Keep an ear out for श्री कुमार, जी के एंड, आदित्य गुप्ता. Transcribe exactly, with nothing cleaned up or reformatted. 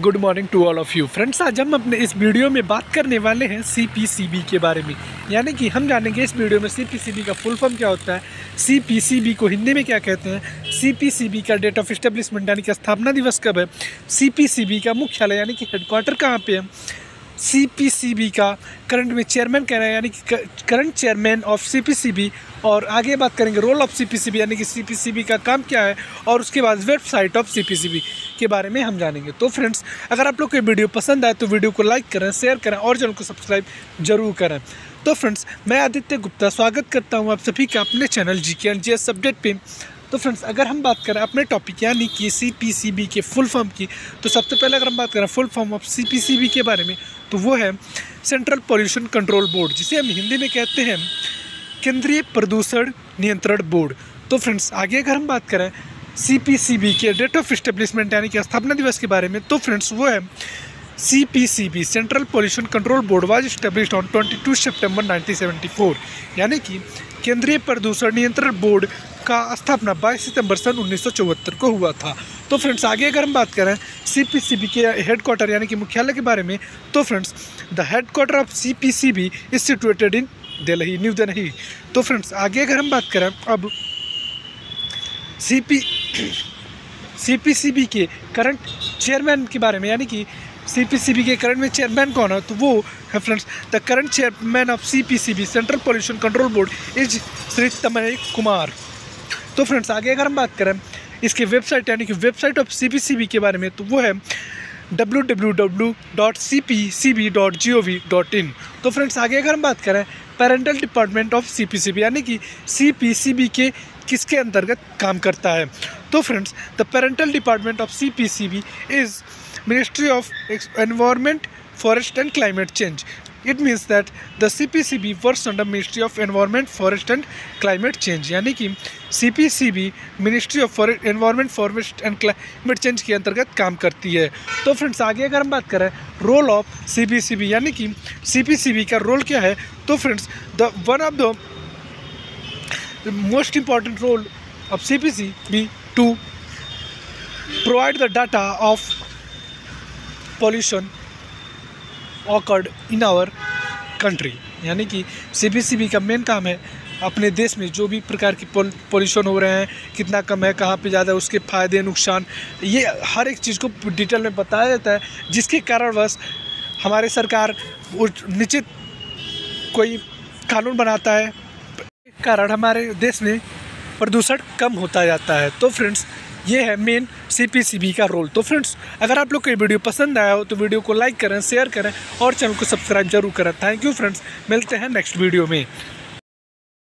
Good morning to all of you friends. आज हम अपने इस वीडियो में बात करने वाले हैं सी पी सी बी के बारे में, यानी कि हम जानेंगे इस वीडियो में सी पी सी बी का फुल फॉर्म क्या होता है, सी पी सी बी को हिंदी में क्या कहते हैं, सी पी सी बी का डेट ऑफ इस्टेब्लिशमेंट यानी कि स्थापना दिवस कब है, सी पी सी बी का मुख्यालय यानी कि हेडक्वार्टर कहाँ पे है, सी पी सी बी का करंट में चेयरमैन कहना है यानी कि current chairman of C P C B, और आगे बात करेंगे role of C P C B यानी कि सी पी सी बी का काम क्या है, और उसके बाद website of C P C B के बारे में हम जानेंगे। तो फ्रेंड्स, अगर आप लोग को वीडियो पसंद आए तो वीडियो को लाइक करें, शेयर करें और चैनल को सब्सक्राइब जरूर करें। तो फ्रेंड्स, मैं आदित्य गुप्ता स्वागत करता हूँ आप सभी का अपने चैनल जी के एंड सब्जेक्ट पे। तो फ्रेंड्स, अगर हम बात करें अपने टॉपिक यानी कि सी पी सी बी के फुल फॉर्म की, तो सबसे पहले अगर हम बात करें full form of C P C B के बारे में, तो वो है सेंट्रल पोल्यूशन कंट्रोल बोर्ड, जिसे हम हिंदी में कहते हैं केंद्रीय प्रदूषण नियंत्रण बोर्ड। तो फ्रेंड्स, आगे अगर हम बात करें सी पी सी बी के डेट ऑफ इस्टेब्लिशमेंट यानी कि स्थापना दिवस के बारे में, तो फ्रेंड्स वो है C P C B central pollution control board was established on बाईस सितंबर नाइनटीन सेवेंटी फोर, यानी कि केंद्रीय प्रदूषण नियंत्रण बोर्ड का स्थापना बाईस सितंबर सन उन्नीस सौ चौहत्तर को हुआ था। तो फ्रेंड्स, आगे अगर हम बात करें सी पी सी बी के हेडक्वार्टर यानी कि मुख्यालय के बारे में, तो friends the headquarter of C P C B is situated in Delhi new Delhi. तो फ्रेंड्स, आगे अगर हम बात करें अब C P C P C B के करंट चेयरमैन के बारे में, यानी कि सी पी सी बी के करंट में चेयरमैन कौन है, तो वो है friends the current chairman of C P C B central pollution control board is श्री कुमार। तो फ्रेंड्स, आगे अगर हम बात करें इसके वेबसाइट यानी कि website of C P C B के बारे में, तो वो है W W W dot C P C B dot G O V dot in. तो फ्रेंड्स, आगे अगर हम बात करें parental department of C P C B यानी कि सी पी सी बी के किसके अंतर्गत काम करता है, तो friends the parental department of C P C B is ministry of environment forest and climate change. It means that the C P C B works under ministry of environment forest and climate change, यानी कि C P C B ministry of environment forest and climate change के अंतर्गत काम करती है। तो friends, आगे अगर हम बात करें role of C P C B यानी कि सी पी सी बी का रोल क्या है, तो friends the one of the most important role of C P C B to provide the data of pollution occurred in our country, यानी कि C P C B का main काम है अपने देश में जो भी प्रकार की पॉल्यूशन हो रहे हैं कितना कम है, कहाँ पे ज़्यादा, उसके फ़ायदे नुकसान, ये हर एक चीज़ को डिटेल में बताया जाता है, जिसके कारणवश हमारे सरकार निश्चित कोई कानून बनाता है, कारण हमारे देश में प्रदूषण कम होता जाता है। तो फ्रेंड्स, ये है main C P C B का रोल। तो फ्रेंड्स, अगर आप लोग को ये वीडियो पसंद आया हो तो वीडियो को लाइक करें, शेयर करें और चैनल को सब्सक्राइब जरूर करें। थैंक यू फ्रेंड्स, मिलते हैं नेक्स्ट वीडियो में।